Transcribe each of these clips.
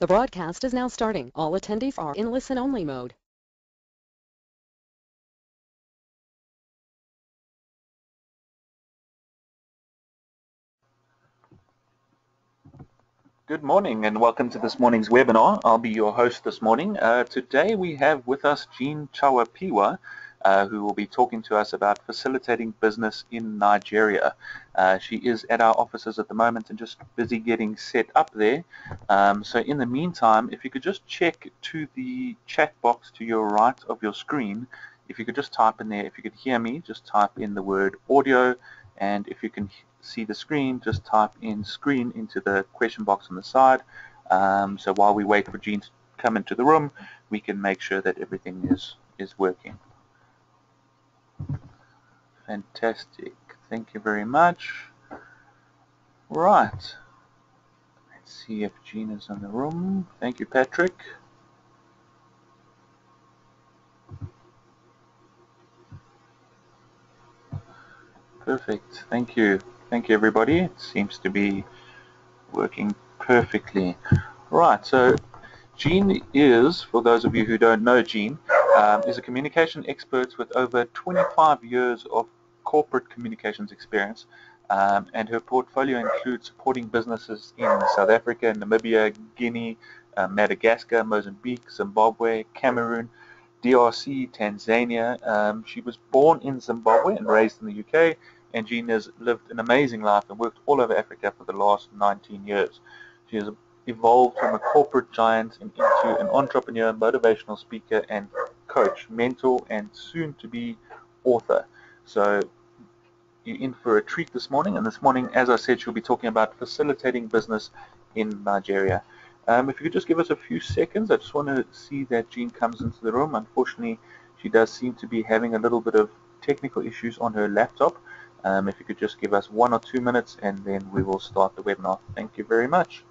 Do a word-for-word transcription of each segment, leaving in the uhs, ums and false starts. The broadcast is now starting. All attendees are in listen-only mode. Good morning and welcome to this morning's webinar. I'll be your host this morning. Uh, today we have with us Jean Chawapiwa, uh, who will be talking to us about facilitating business in Nigeria. Uh, she is at our offices at the moment and just busy getting set up there. Um, so in the meantime, if you could just check to the chat box to your right of your screen, if you could just type in there, if you could hear me, just type in the word audio, and if you can see the screen, just type in screen into the question box on the side. Um, so while we wait for Jean to come into the room, we can make sure that everything is, is working. Fantastic. Thank you very much. Right. Let's see if Jean is in the room. Thank you, Patrick. Perfect. Thank you. Thank you, everybody. It seems to be working perfectly. Right. So Jean is, for those of you who don't know Jean, um, is a communication expert with over twenty-five years of corporate communications experience, um, and her portfolio includes supporting businesses in South Africa, Namibia, Guinea, uh, Madagascar, Mozambique, Zimbabwe, Cameroon, D R C, Tanzania. Um, she was born in Zimbabwe and raised in the U K, and Jean has lived an amazing life and worked all over Africa for the last nineteen years. She has evolved from a corporate giant and into an entrepreneur, motivational speaker, and coach, mentor, and soon-to-be author. So you're in for a treat this morning, and this morning, as I said, she'll be talking about facilitating business in Nigeria. Um, if you could just give us a few seconds, I just want to see that Jean comes into the room. Unfortunately, she does seem to be having a little bit of technical issues on her laptop. Um, if you could just give us one or two minutes, and then we will start the webinar. Thank you very much.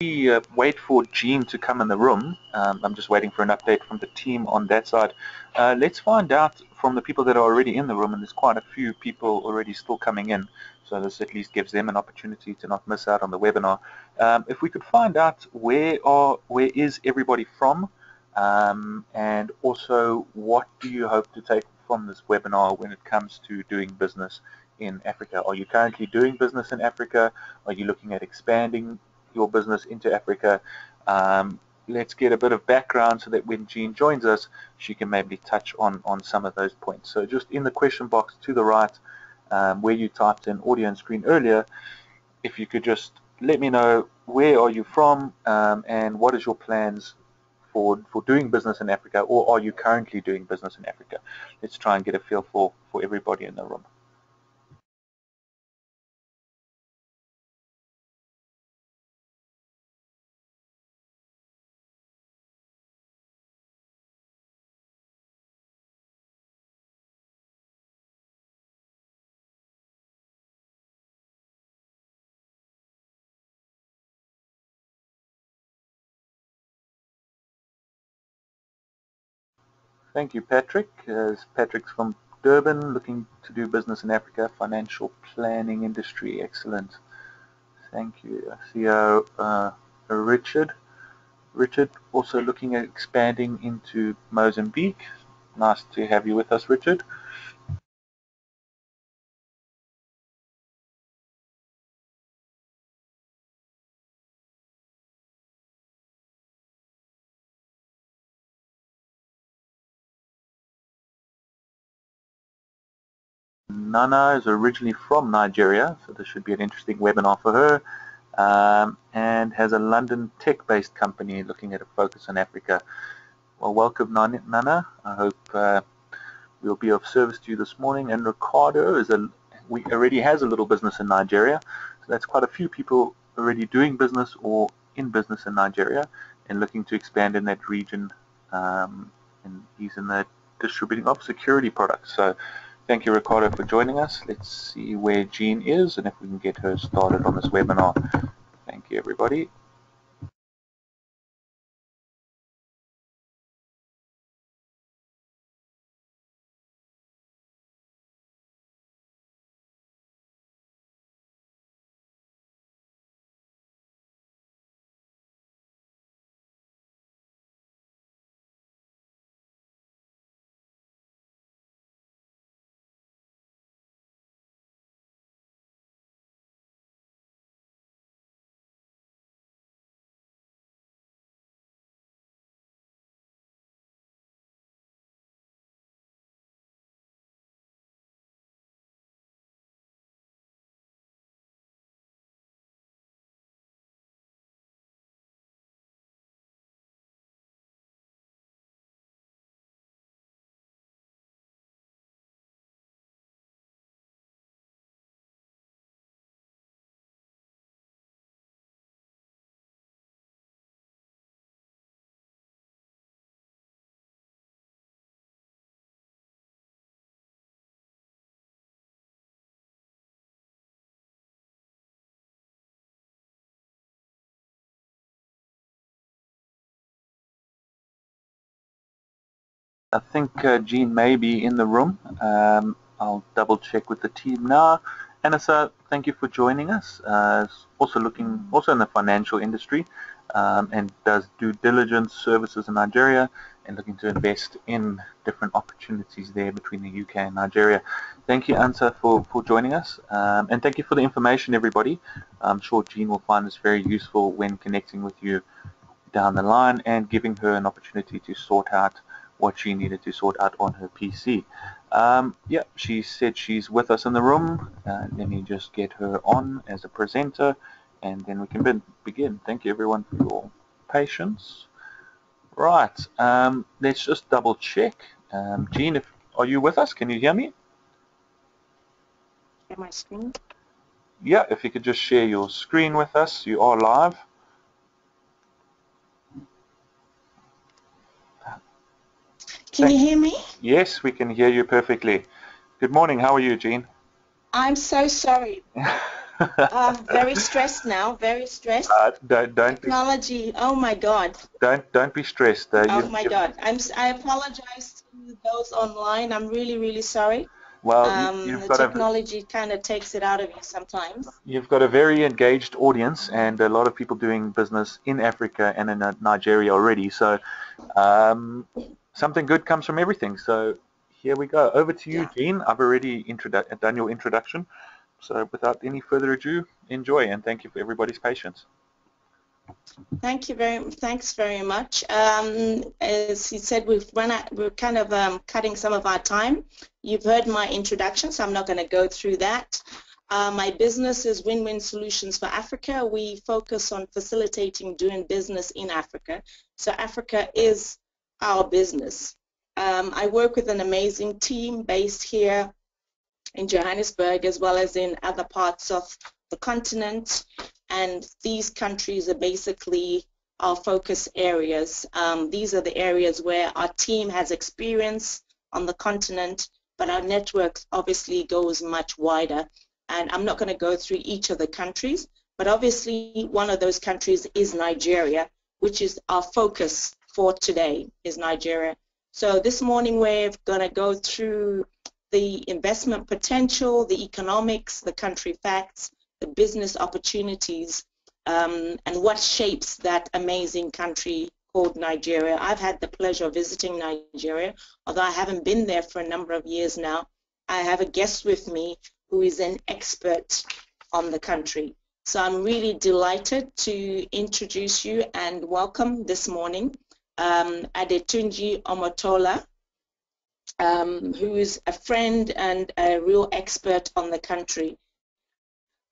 We uh, wait for Jean to come in the room. Um, I'm just waiting for an update from the team on that side. Uh, let's find out from the people that are already in the room, and there's quite a few people already still coming in, so this at least gives them an opportunity to not miss out on the webinar. Um, if we could find out where are, where is everybody from, um, and also what do you hope to take from this webinar when it comes to doing business in Africa? Are you currently doing business in Africa? Are you looking at expanding your business into Africa? Um, let's get a bit of background so that when Jean joins us, she can maybe touch on, on some of those points. So just in the question box to the right, um, where you typed in audio and screen earlier, if you could just let me know where are you from, um, and what is your plans for, for doing business in Africa, or are you currently doing business in Africa? Let's try and get a feel for, for everybody in the room. Thank you, Patrick. Uh, Patrick's from Durban, looking to do business in Africa, financial planning industry, excellent. Thank you. I see uh, Richard. Richard also looking at expanding into Mozambique. Nice to have you with us, Richard. Nana is originally from Nigeria, so this should be an interesting webinar for her, um, and has a London tech-based company looking at a focus on Africa. Well, welcome, Nana. I hope uh, we'll be of service to you this morning. And Ricardo is a, we already has a little business in Nigeria, so that's quite a few people already doing business or in business in Nigeria and looking to expand in that region. Um, and he's in the distributing of security products. So. Thank you, Ricardo, for joining us. Let's see where Jean is and if we can get her started on this webinar. Thank you, everybody. I think uh, Jean may be in the room. Um, I'll double check with the team now. Anissa, thank you for joining us. Uh, also looking, also in the financial industry, um, and does due diligence services in Nigeria and looking to invest in different opportunities there between the U K and Nigeria. Thank you, Anissa, for, for joining us. Um, and thank you for the information, everybody. I'm sure Jean will find this very useful when connecting with you down the line and giving her an opportunity to sort out what she needed to sort out on her P C. Um, yeah, she said she's with us in the room. Uh, let me just get her on as a presenter and then we can be begin. Thank you everyone for your patience. Right, um, let's just double check. Um, Jean, if, are you with us? Can you hear me? Share my screen? Yeah, if you could just share your screen with us. You are live. Can you hear me? Yes, we can hear you perfectly. Good morning. How are you, Jean? I'm so sorry. uh, very stressed now. Very stressed. Uh, don't, don't Technology. Be, oh my God. Don't don't be stressed. Uh, oh you, my you, God. I'm. I apologize to those online. I'm really really sorry. Well, um, you've the got technology kind of takes it out of you sometimes. You've got a very engaged audience and a lot of people doing business in Africa and in Nigeria already. So. Um, Something good comes from everything. So here we go. Over to you, yeah. Jean. I've already done your introduction. So without any further ado, enjoy, and thank you for everybody's patience. Thank you very Thanks very much. Um, as you said, we've run out, we're kind of um, cutting some of our time. You've heard my introduction, so I'm not going to go through that. Uh, my business is Win-Win Solutions for Africa. We focus on facilitating doing business in Africa. So Africa is our business. Um, I work with an amazing team based here in Johannesburg as well as in other parts of the continent, and these countries are basically our focus areas. Um, these are the areas where our team has experience on the continent, but our network obviously goes much wider, and I'm not going to go through each of the countries, but obviously one of those countries is Nigeria, which is our focus for today is Nigeria. So this morning we're going to go through the investment potential, the economics, the country facts, the business opportunities, um, and what shapes that amazing country called Nigeria. I've had the pleasure of visiting Nigeria, although I haven't been there for a number of years now. I have a guest with me who is an expert on the country. So I'm really delighted to introduce you and welcome this morning um, Adetunji Omotola, um, who is a friend and a real expert on the country.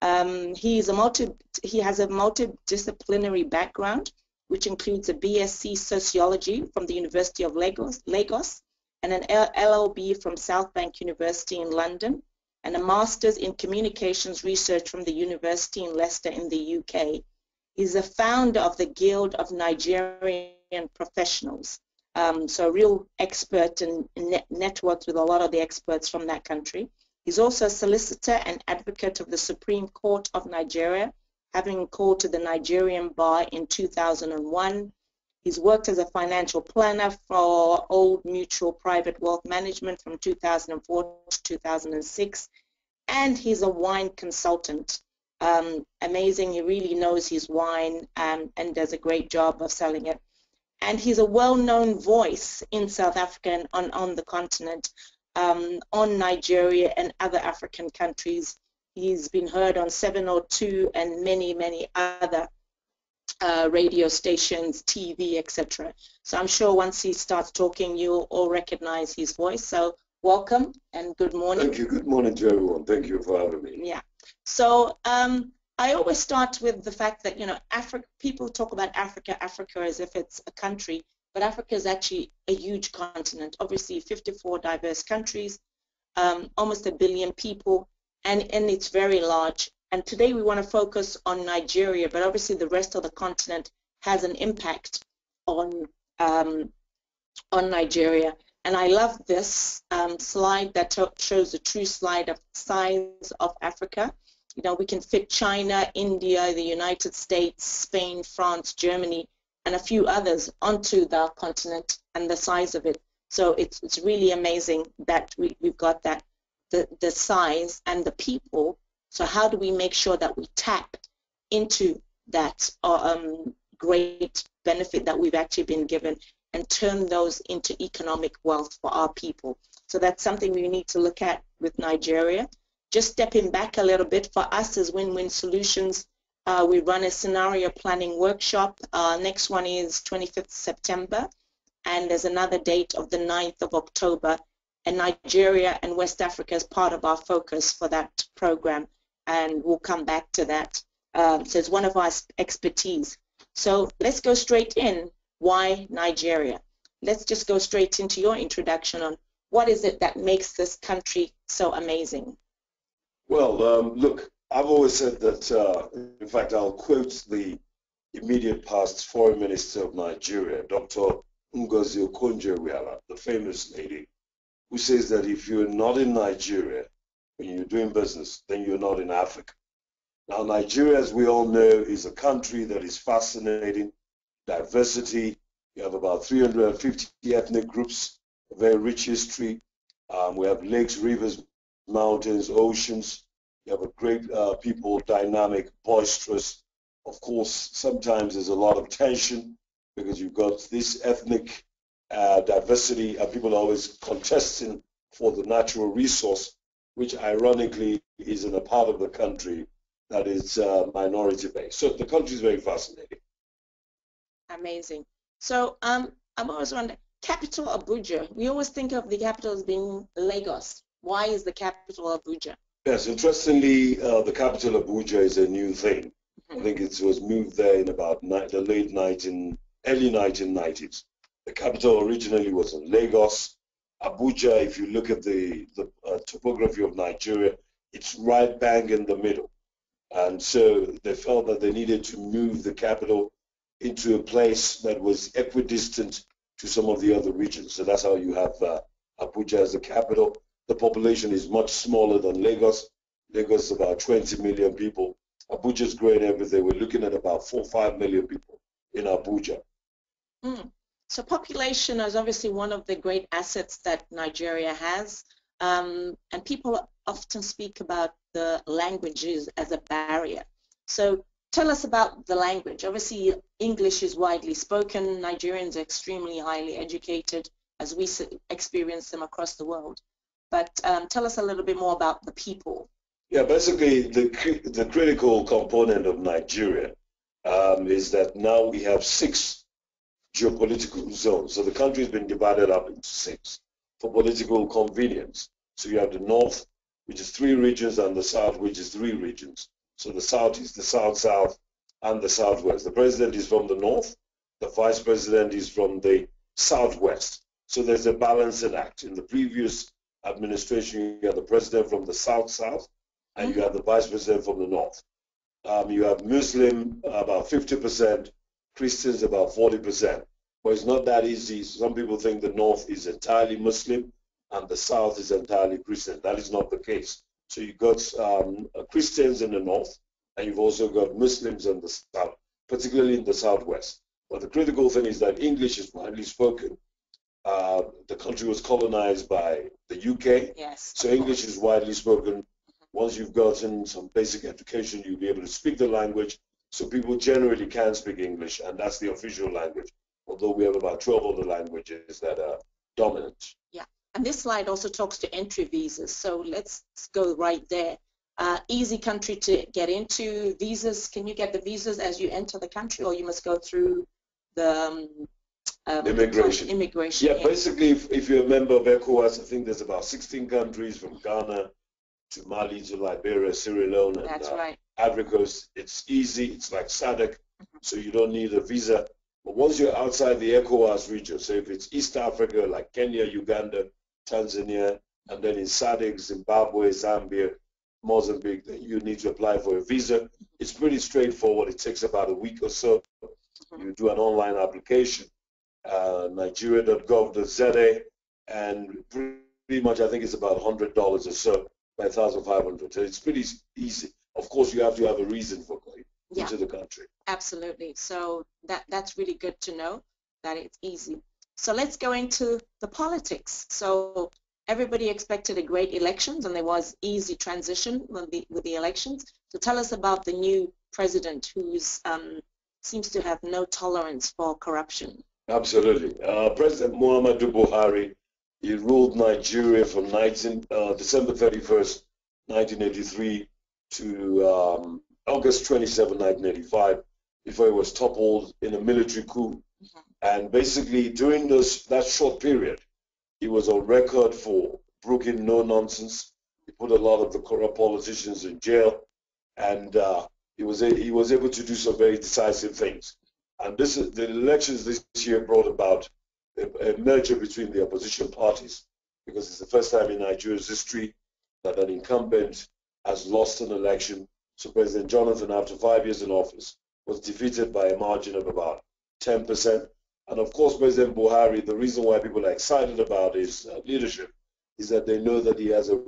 Um, he, is a multi, he has a multidisciplinary background, which includes a B S c Sociology from the University of Lagos, Lagos and an L L B from South Bank University in London, and a Master's in Communications Research from the University in Leicester in the U K. He's the founder of the Guild of Nigerian Professionals, um, so a real expert and net networked with a lot of the experts from that country. He's also a solicitor and advocate of the Supreme Court of Nigeria, having called to the Nigerian bar in two thousand one. He's worked as a financial planner for Old Mutual Private Wealth Management from two thousand four to two thousand six, and he's a wine consultant. Um, amazing, he really knows his wine and, and does a great job of selling it. And he's a well-known voice in South Africa and on, on the continent, um, on Nigeria and other African countries. He's been heard on seven oh two and many, many other Uh, radio stations, T V, et cetera. So I'm sure once he starts talking, you'll all recognize his voice. So welcome and good morning. Thank you. Good morning to everyone. Thank you for having me. Yeah. So um, I always start with the fact that, you know, Africa, people talk about Africa, Africa as if it's a country, but Africa is actually a huge continent. Obviously, fifty-four diverse countries, um, almost a billion people, and, and it's very large. And today we want to focus on Nigeria, but obviously the rest of the continent has an impact on, um, on Nigeria. And I love this um, slide that shows the true slide of size of Africa. You know, we can fit China, India, the United States, Spain, France, Germany, and a few others onto the continent and the size of it. So it's, it's really amazing that we, we've got that, the, the size and the people. So how do we make sure that we tap into that um, great benefit that we've actually been given and turn those into economic wealth for our people? So that's something we need to look at with Nigeria. Just stepping back a little bit, for us as Win-Win Solutions, uh, we run a scenario planning workshop. Our next one is twenty-fifth of September, and there's another date of the ninth of October. And Nigeria and West Africa is part of our focus for that program, and we'll come back to that. Um, so it's one of our expertise. So let's go straight in. Why Nigeria? Let's just go straight into your introduction on what is it that makes this country so amazing? Well, um, look, I've always said that, uh, in fact, I'll quote the immediate past Foreign Minister of Nigeria, Doctor Ngozi Okonjo-Iweala, the famous lady, who says that if you're not in Nigeria when you're doing business, then you're not in Africa. Now, Nigeria, as we all know, is a country that is fascinating. Diversity, you have about three hundred fifty ethnic groups, a very rich history. Um, we have lakes, rivers, mountains, oceans. You have a great uh, people, dynamic, boisterous. Of course, sometimes there's a lot of tension because you've got this ethnic Uh, diversity, and people are always contesting for the natural resource, which ironically is in a part of the country that is uh, minority based. So the country is very fascinating. Amazing. So um, I'm always wondering, capital Abuja, we always think of the capital as being Lagos. Why is the capital Abuja? Yes, interestingly, uh, the capital Abuja is a new thing. Mm-hmm. I think it was moved there in about the late nineteen, early nineteen nineties. The capital originally was in Lagos. Abuja, if you look at the, the uh, topography of Nigeria, it's right bang in the middle. And so they felt that they needed to move the capital into a place that was equidistant to some of the other regions. So that's how you have uh, Abuja as the capital. The population is much smaller than Lagos. Lagos is about twenty million people. Abuja's growing every day. We're looking at about four or five million people in Abuja. Mm. So population is obviously one of the great assets that Nigeria has. Um, and people often speak about the languages as a barrier. So tell us about the language. Obviously, English is widely spoken. Nigerians are extremely highly educated, as we experience them across the world. But um, tell us a little bit more about the people. Yeah, basically, the, the critical component of Nigeria um, is that now we have six geopolitical zones. So the country has been divided up into six for political convenience. So you have the north, which is three regions, and the south, which is three regions. So the south is the south-south and the southwest. The president is from the north. The vice president is from the southwest. So there's a balancing act. In the previous administration, you had the president from the south-south, and mm-hmm. you had the vice president from the north. Um, you have Muslim about fifty percent, Christians about forty percent. But it's not that easy. Some people think the north is entirely Muslim and the south is entirely Christian. That is not the case. So you've got um, Christians in the north, and you've also got Muslims in the south, particularly in the southwest. But the critical thing is that English is widely spoken. Uh, the country was colonized by the U K, yes, so English is widely spoken. Once you've gotten some basic education, you'll be able to speak the language. So people generally can speak English, and that's the official language, although we have about twelve other languages that are dominant. Yeah. And this slide also talks to entry visas, so let's go right there. Uh, easy country to get into. Visas, can you get the visas as you enter the country, or you must go through the um, uh, immigration? immigration? Yeah, basically, if, if you're a member of ECOWAS, I think there's about sixteen countries, from Ghana to Mali to Liberia, Sierra Leone, and that's uh, right. Ivory Coast. It's easy. It's like SADC, mm-hmm. so you don't need a visa. But once you're outside the ECOWAS region, so if it's East Africa, like Kenya, Uganda, Tanzania, and then in SADC, Zimbabwe, Zambia, Mozambique, you need to apply for a visa. It's pretty straightforward. It takes about a week or so. You do an online application, uh, nigeria dot gov dot z a, and pretty much I think it's about one hundred dollars or so, by one thousand five hundred dollars. So it's pretty easy. Of course, you have to have a reason for going yeah. into the country. Absolutely. So that, that's really good to know that it's easy. So let's go into the politics. So everybody expected a great elections, and there was easy transition with the, with the elections. So tell us about the new president, who um, seems to have no tolerance for corruption. Absolutely. Uh, President Muhammadu Buhari, he ruled Nigeria from nineteen, uh, December thirty-first, nineteen eighty-three to um, August twenty-seventh, nineteen eighty-five, before he was toppled in a military coup. And basically, during those, that short period, he was on record for brooking no-nonsense. He put a lot of the corrupt politicians in jail, and uh, he was a, he was able to do some very decisive things. And this is, the elections this year brought about a, a merger between the opposition parties, because it's the first time in Nigeria's history that an incumbent has lost an election. So President Jonathan, after five years in office, was defeated by a margin of about ten percent. And of course, President Buhari, the reason why people are excited about his uh, leadership is that they know that he has a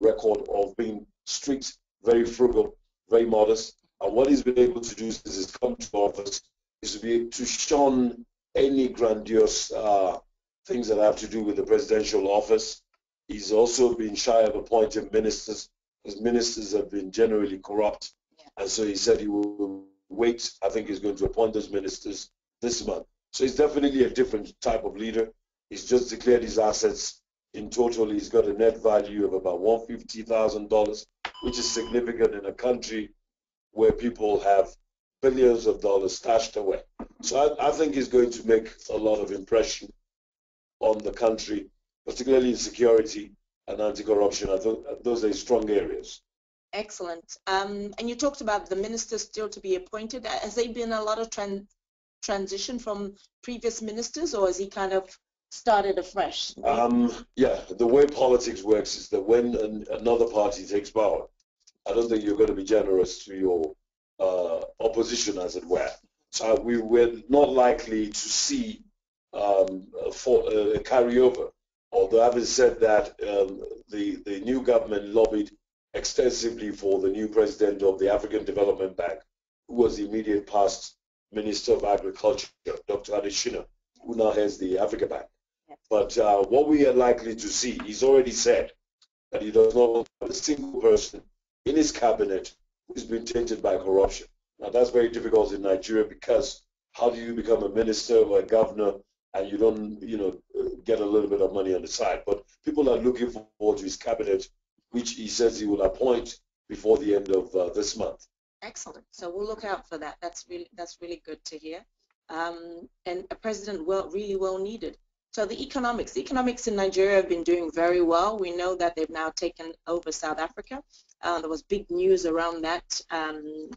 record of being strict, very frugal, very modest. And what he's been able to do since he's come to office is to be able to shun any grandiose uh, things that have to do with the presidential office. He's also been shy of appointing ministers, because ministers have been generally corrupt. Yeah. And so he said he will wait. I think he's going to appoint those ministers this month. So he's definitely a different type of leader. He's just declared his assets. In total, he's got a net value of about one hundred fifty thousand dollars, which is significant in a country where people have billions of dollars stashed away. So I, I think he's going to make a lot of impression on the country, particularly in security and anti-corruption. I think those are strong areas. Excellent. Um, and you talked about the ministers still to be appointed. Has there been a lot of trend? transition from previous ministers, or has he kind of started afresh? Um, yeah, the way politics works is that when an, another party takes power, I don't think you're going to be generous to your uh, opposition, as it were. So we were not likely to see um, for, uh, a carryover. Although, having said that, um, the, the new government lobbied extensively for the new president of the African Development Bank, who was the immediate past Minister of Agriculture, Doctor Adeshina, who now heads the Africa Bank. But uh, what we are likely to see, he's already said that he does not have a single person in his cabinet who's been tainted by corruption. Now, that's very difficult in Nigeria, because how do you become a minister or a governor and you don't, you know, get a little bit of money on the side? But people are looking forward to his cabinet, which he says he will appoint before the end of uh, this month. Excellent. So we'll look out for that. That's really, that's really good to hear. Um, and a president well, really well needed. So the economics. The economics in Nigeria have been doing very well. We know that they've now taken over South Africa. Uh, there was big news around that. Um,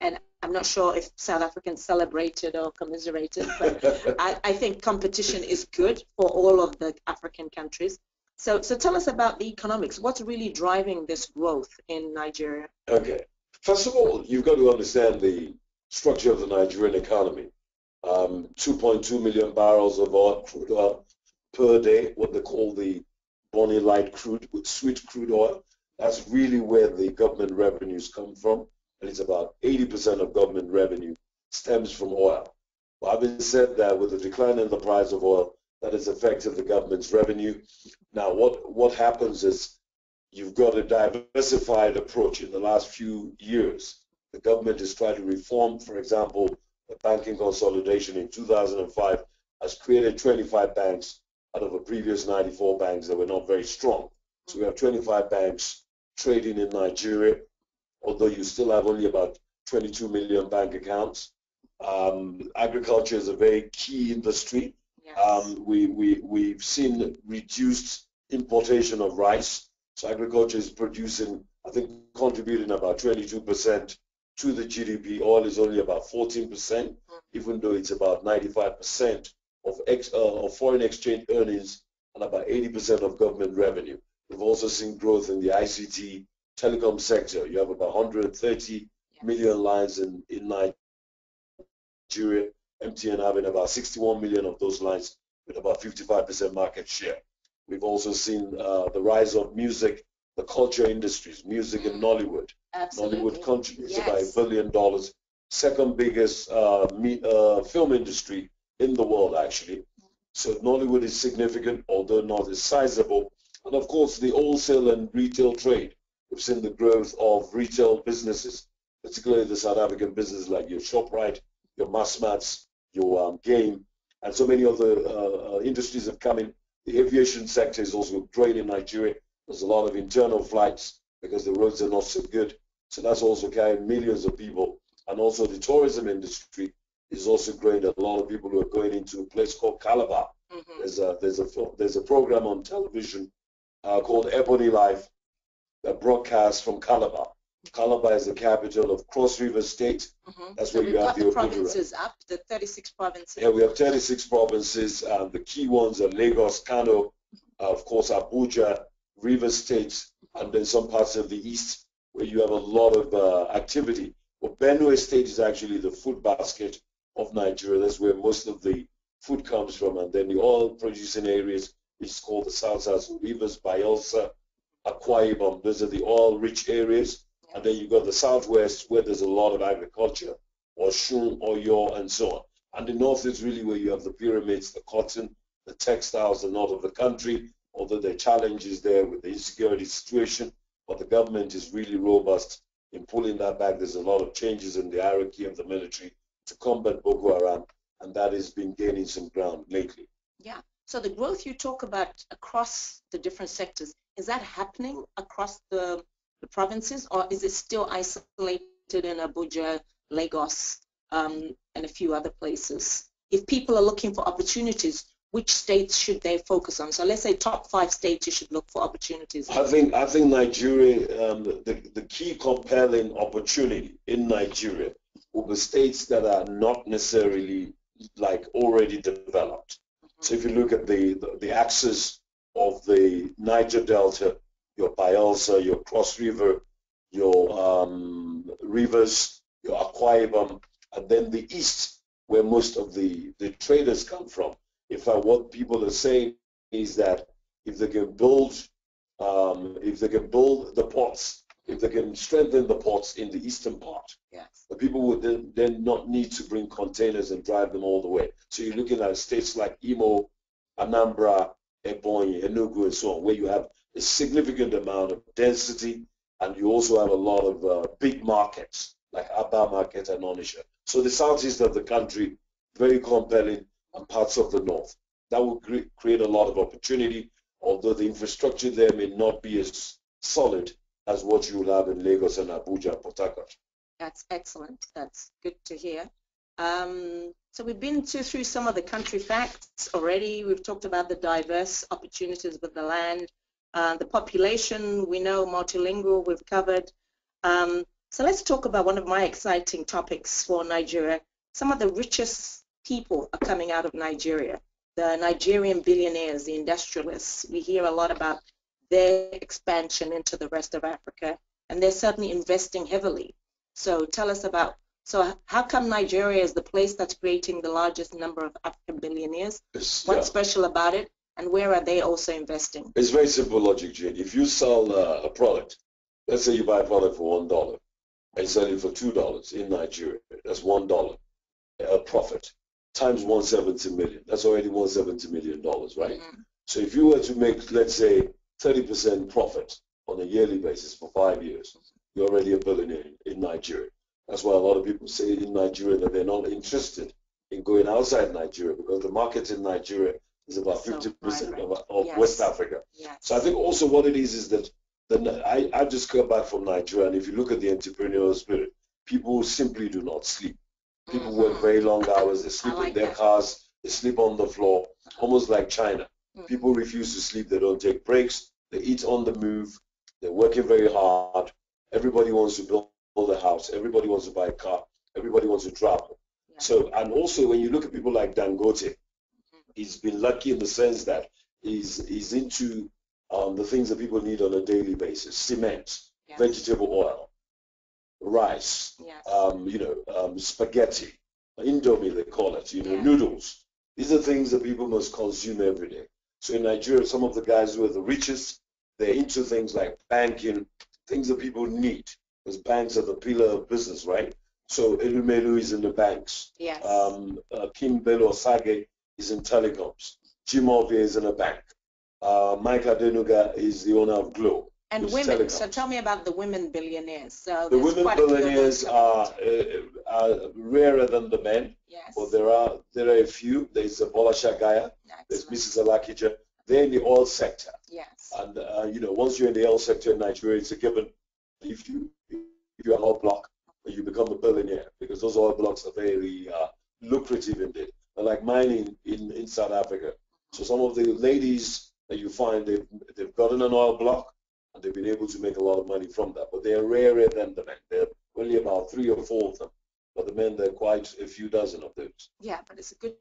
and I'm not sure if South Africans celebrated or commiserated, but I, I think competition is good for all of the African countries. So, so tell us about the economics. What's really driving this growth in Nigeria? Okay. First of all, you've got to understand the structure of the Nigerian economy. Um, two point two million barrels of oil, crude oil per day, what they call the bonny light crude, with sweet crude oil. That's really where the government revenues come from, and it's about eighty percent of government revenue stems from oil. Well, having said that, with the decline in the price of oil, that has affected the government's revenue. Now, what, what happens is you've got a diversified approach in the last few years. The government is trying to reform, for example, the banking consolidation in two thousand five has created twenty-five banks out of a previous ninety-four banks that were not very strong. So we have twenty-five banks trading in Nigeria, although you still have only about twenty-two million bank accounts. Um, agriculture is a very key industry. Yes. Um, we, we, we've seen reduced importation of rice. So agriculture is producing, I think, contributing about twenty-two percent to the G D P. Oil is only about fourteen percent, mm-hmm. even though it's about ninety-five percent of, ex, uh, of foreign exchange earnings and about eighty percent of government revenue. We've also seen growth in the I C T telecom sector. You have about one hundred thirty yeah. million lines in, in Nigeria, M T N having about sixty-one million of those lines with about fifty-five percent market share. We've also seen uh, the rise of music, the culture industries, music in Nollywood. Absolutely. Nollywood contributes yes. about a billion dollars, second biggest uh, me, uh, film industry in the world, actually. So Nollywood is significant, although not as sizable. And of course, the wholesale and retail trade. We've seen the growth of retail businesses, particularly the South African businesses like your ShopRite, your MassMart, your um, game, and so many other uh, uh, industries have come in. The aviation sector is also growing in Nigeria. There's a lot of internal flights because the roads are not so good. So that's also carrying millions of people. And also the tourism industry is also growing. A lot of people who are going into a place called Calabar. Mm-hmm. There's a there's a there's a program on television uh, called Ebony Life that broadcasts from Calabar. Calabar is the capital of Cross River State. Mm-hmm. That's so where you have the, the provinces up, the thirty-six provinces. Yeah, we have thirty-six provinces. Um, the key ones are Lagos, Kano, uh, of course, Abuja, River State, and then some parts of the east where you have a lot of uh, activity. Well, Benue State is actually the food basket of Nigeria. That's where most of the food comes from. And then the oil-producing areas is called the South-South Rivers, Bayelsa, Akwa Ibom. Those are the oil-rich areas. And then you've got the southwest, where there's a lot of agriculture, Osun, Oyo, and so on. And the north is really where you have the pyramids, the cotton, the textiles, the north of the country, although there are challenges there with the insecurity situation, but the government is really robust in pulling that back. There's a lot of changes in the hierarchy of the military to combat Boko Haram, and that has been gaining some ground lately. Yeah. So the growth you talk about across the different sectors, is that happening across the the provinces, or is it still isolated in Abuja, Lagos, um, and a few other places? If people are looking for opportunities, which states should they focus on? So let's say top five states you should look for opportunities. I think I think Nigeria, um, the, the key compelling opportunity in Nigeria will be states that are not necessarily like already developed. Mm-hmm. So if you look at the, the, the axis of the Niger Delta, your Bayelsa, your Cross River, your um, Rivers, your Akwa Ibom, and then the east, where most of the, the traders come from. In fact, what people are saying is that if they can build, um, if they can build the ports, if they can strengthen the ports in the eastern part, yes. the people would then, then not need to bring containers and drive them all the way. So you're looking at states like Imo, Anambra, Ebonyi, Enugu, and so on, where you have a significant amount of density, and you also have a lot of uh, big markets like Aba Market and Onitsha. So the southeast of the country, very compelling, and parts of the north. That will cre create a lot of opportunity, although the infrastructure there may not be as solid as what you will have in Lagos and Abuja and Port Harcourt. That's excellent. That's good to hear. Um, so we've been to, through some of the country facts already. We've talked about the diverse opportunities with the land, uh, the population, we know multilingual, we've covered. Um, so let's talk about one of my exciting topics for Nigeria. Some of the richest people are coming out of Nigeria. The Nigerian billionaires, the industrialists, we hear a lot about their expansion into the rest of Africa, and they're certainly investing heavily. So tell us about, so how come Nigeria is the place that's creating the largest number of African billionaires? It's, What's yeah. special about it, and where are they also investing? It's very simple logic, Jane. If you sell uh, a product, let's say you buy a product for one dollar and sell it for two dollars in Nigeria, that's one dollar, a profit, times one hundred seventy million. That's already one hundred seventy million dollars, right? Mm-hmm. So if you were to make, let's say, thirty percent profit on a yearly basis for five years, you're already a billionaire in Nigeria. That's why a lot of people say in Nigeria that they're not interested in going outside Nigeria, because the market in Nigeria is about fifty percent of, of yes. West Africa. Yes. So I think also what it is is that the, I, I just come back from Nigeria, and if you look at the entrepreneurial spirit, people simply do not sleep. People mm-hmm. work very long hours, they sleep like in their that. cars, they sleep on the floor, almost like China. Mm-hmm. People refuse to sleep, they don't take breaks, they eat on the move, they're working very hard. Everybody wants to build, build a house. Everybody wants to buy a car. Everybody wants to travel. Yeah. So, and also when you look at people like Dangote, mm-hmm. he's been lucky in the sense that he's, he's into um, the things that people need on a daily basis: cement, yes. vegetable oil, rice, yes. um, you know, um, spaghetti, Indomie they call it, you know, yeah. noodles. These are things that people must consume every day. So in Nigeria, some of the guys who are the richest, they're into things like banking, things that people need, because banks are the pillar of business, right? So Elumelu is in the banks. Yes. Um, uh, Kim Belo Osage is in telecoms. Jim Opie is in a bank. Uh, Michael Adenuga is the owner of Glow. And women. Telecoms. So tell me about the women billionaires. So the women billionaires are, uh, are rarer than the men. Yes. But there are there are a few. There's a Bola Shagaya. There's Missus Alakija. They're in the oil sector. Yes. And uh, you know, once you're in the oil sector in Nigeria, it's a given. If you if you're an oil block, you become a billionaire, because those oil blocks are very uh, lucrative indeed. They're like mining in in South Africa. So some of the ladies that you find, they've they've gotten an oil block and they've been able to make a lot of money from that. But they're rarer than the men. There are only about three or four of them. But the men, there are quite a few dozen of those. Yeah, but it's a good.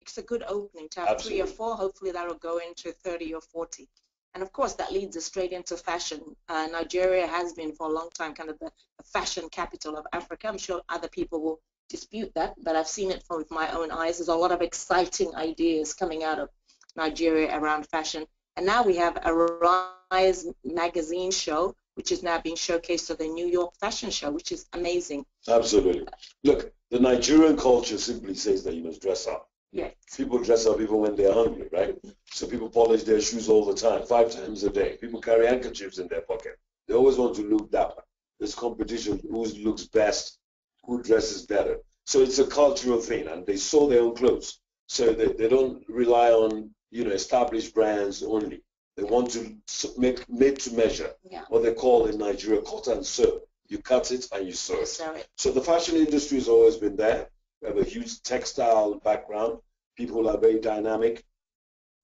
It's a good opening to have Absolutely. three or four. Hopefully that will go into thirty or forty. And of course that leads us straight into fashion. Uh, Nigeria has been for a long time kind of the, the fashion capital of Africa. I'm sure other people will dispute that, but I've seen it with my own eyes. There's a lot of exciting ideas coming out of Nigeria around fashion. And now we have a Rise magazine show, which is now being showcased at the New York Fashion Show, which is amazing. Absolutely. Look, the Nigerian culture simply says that you must dress up. Yes. People dress up even when they're hungry, right? So people polish their shoes all the time, five times a day. People carry handkerchiefs in their pocket. They always want to look dapper. There's competition, who looks best, who dresses better. So it's a cultural thing, and they sew their own clothes. So they, they don't rely on, you know, established brands only. They want to make made to measure, yeah. what they call in Nigeria, cut and sew. You cut it and you sew it. Right. So the fashion industry has always been there. We have a huge textile background. People are very dynamic.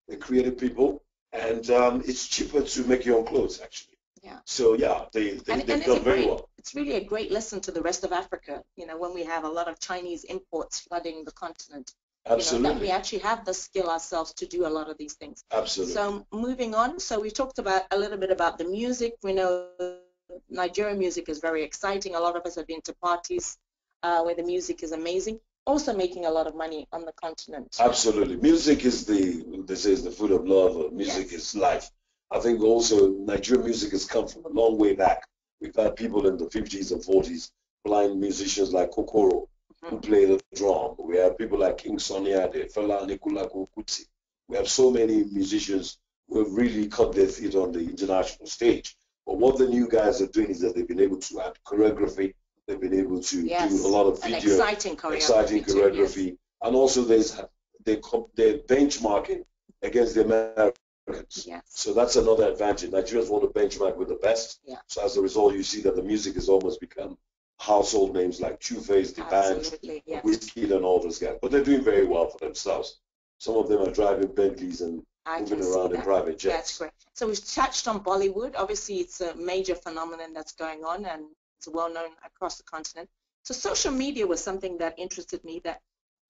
They're creative people. And um, it's cheaper to make your own clothes, actually. Yeah. So, yeah, they, they, and, they've and done very great, well. It's really a great lesson to the rest of Africa, you know, when we have a lot of Chinese imports flooding the continent. Absolutely. You know, that we actually have the skill ourselves to do a lot of these things. Absolutely. So, moving on. So, we talked about a little bit about the music. We know Nigerian music is very exciting. A lot of us have been to parties uh, where the music is amazing. Also making a lot of money on the continent. Absolutely. Music is the, this is the food of love. Music yes. is life. I think also Nigerian music has come from a long way back. We've had people in the fifties and forties, blind musicians like Kokoro, mm-hmm. who play the drum. We have people like King Sunny Ade, Fela, Nikula Kukutsi. We have so many musicians we've really cut their teeth on the international stage. But what the new guys are doing is that they've been able to add choreography, they've been able to yes. do a lot of video, An exciting choreography, exciting choreography. Too, yes. and also there's they they're benchmarking against the Americans. Yes. So that's another advantage. Nigerians want to benchmark with the best. Yeah. So as a result, you see that the music has almost become household names like Two-Face, the band, yes. Whiskey, and all those guys. But they're doing very well for themselves. Some of them are driving Bentleys and I moving around in private jets. That's correct. So we've touched on Bollywood. Obviously, it's a major phenomenon that's going on, and it's well known across the continent. So social media was something that interested me. That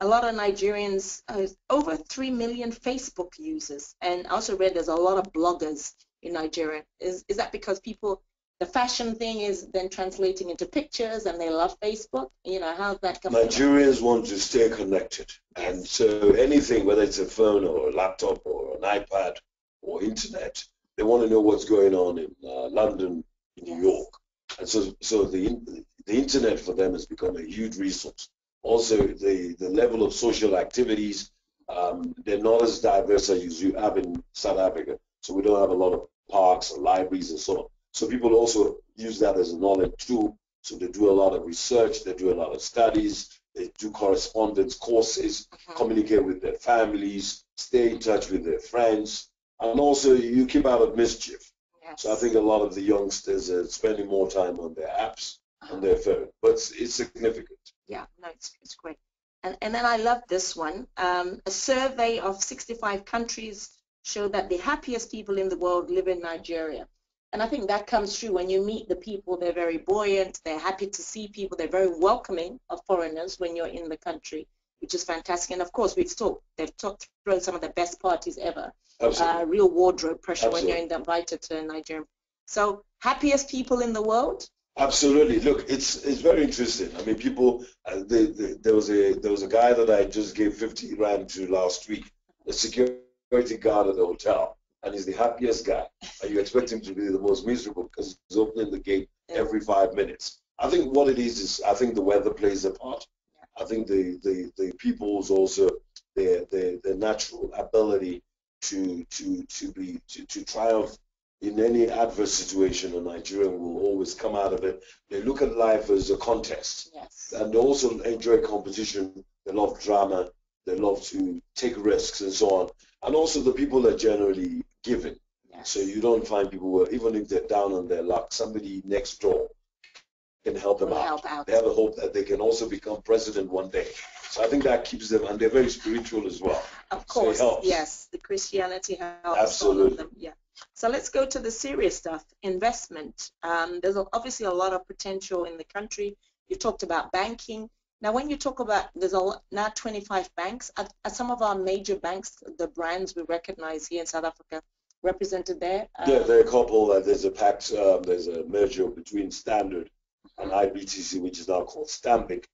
a lot of Nigerians, uh, over three million Facebook users, and I also read there's a lot of bloggers in Nigeria. Is is that because people, the fashion thing is then translating into pictures, and they love Facebook? You know, how's that coming? Nigerians want to stay connected, yes. and so anything, whether it's a phone or a laptop or an iPad or internet, they want to know what's going on in uh, London, in yes. New York, and so so the the internet for them has become a huge resource. Also, the the level of social activities, um, they're not as diverse as you have in South Africa, so we don't have a lot of parks and libraries and so on. So people also use that as a knowledge tool. So they do a lot of research, they do a lot of studies, they do correspondence courses, mm-hmm. communicate with their families, stay in touch with their friends, and also you keep out of mischief. Yes. So I think a lot of the youngsters are spending more time on their apps, uh-huh. on their phone, but it's, it's significant. Yeah, no, it's, it's great. And, and then I love this one. Um, a survey of sixty-five countries showed that the happiest people in the world live in Nigeria. And I think that comes through when you meet the people. They're very buoyant, they're happy to see people, they're very welcoming of foreigners when you're in the country, which is fantastic. And of course, we've talked, they've talked through some of the best parties ever. Uh, real wardrobe pressure Absolutely. when you're invited to Nigeria. So, happiest people in the world? Absolutely. Look, it's it's very interesting. I mean, people, uh, they, they, there was a there was a guy that I just gave fifty rand to last week, a security guard at the hotel. And he's the happiest guy, and you expect him to be the most miserable because he's opening the gate every five minutes. I think what it is is I think the weather plays a part. I think the the, the people's also their, their their natural ability to to to be to, to triumph in any adverse situation. A Nigerian will always come out of it. They look at life as a contest, yes. and they also enjoy competition. They love drama. They love to take risks and so on. And also the people are generally giving. Yes. So you don't find people who, even if they're down on their luck, somebody next door can help them out. Help out. They have a hope that they can also become president one day. So I think that keeps them, and they're very spiritual as well. Of course, so yes. The Christianity helps. Absolutely. Them. Yeah. So let's go to the serious stuff, investment. Um, there's obviously a lot of potential in the country. You talked about banking. Now, when you talk about, there's a, now twenty-five banks, are, are some of our major banks, the brands we recognize here in South Africa, represented there? Um, yeah, there are a couple. Uh, there's a pact, um, there's a merger between Standard and I B T C, which is now called Stanbic.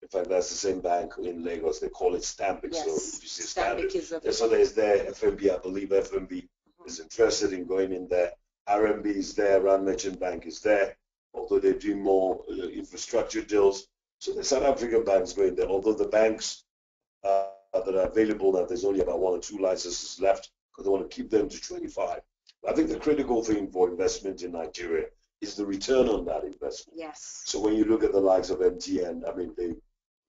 In fact, that's the same bank in Lagos. They call it Stanbic. Yes. So if you see Standard, is a, so there's there, F M B, I believe F M B mm-hmm. is interested in going in there. R M B is there, Rand Merchant Bank is there, although they do more uh, infrastructure deals. So the South African banks go in there, although the banks uh, that are available now, there's only about one or two licenses left because they want to keep them to twenty-five. But I think the critical thing for investment in Nigeria is the return on that investment. Yes. So when you look at the likes of M T N, I mean, they,